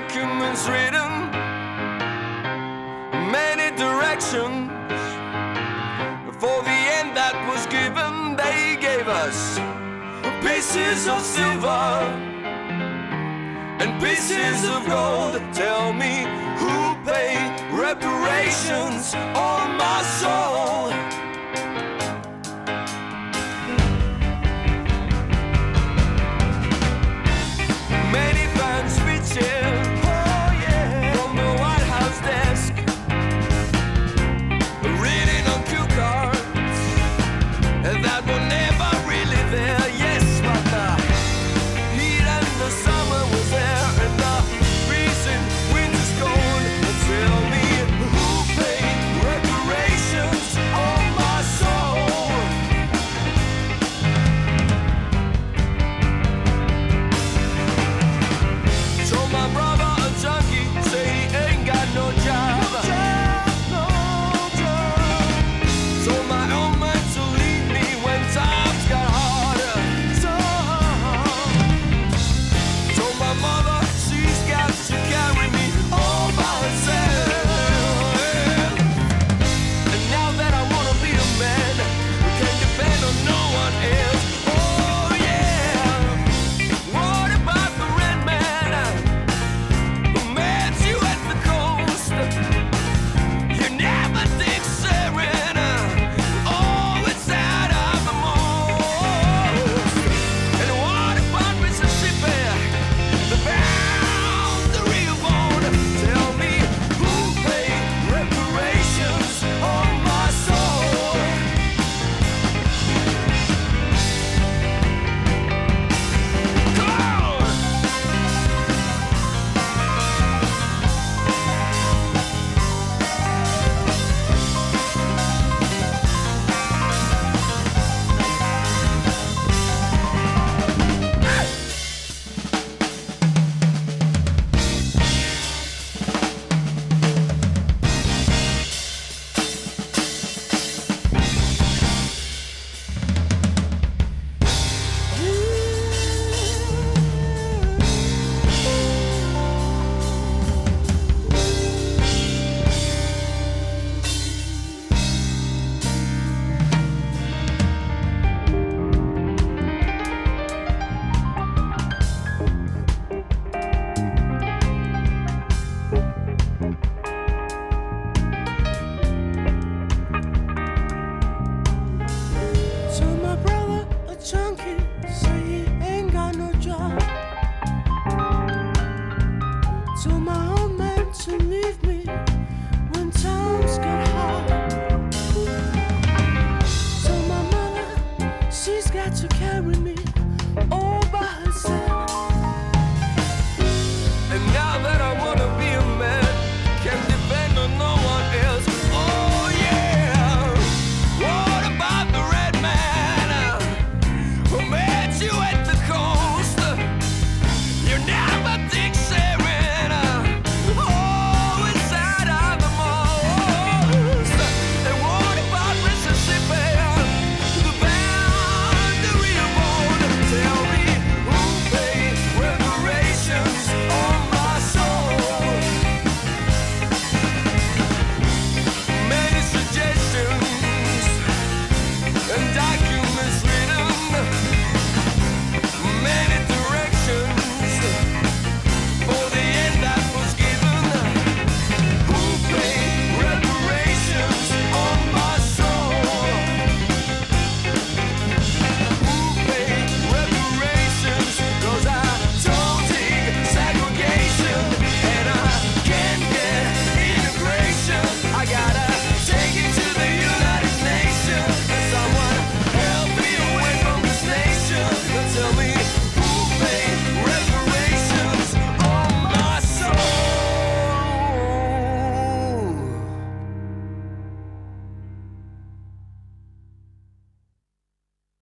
documents written in many directions. For the end that was given, they gave us pieces of silver and pieces of gold. Tell me who paid reparations on my soul.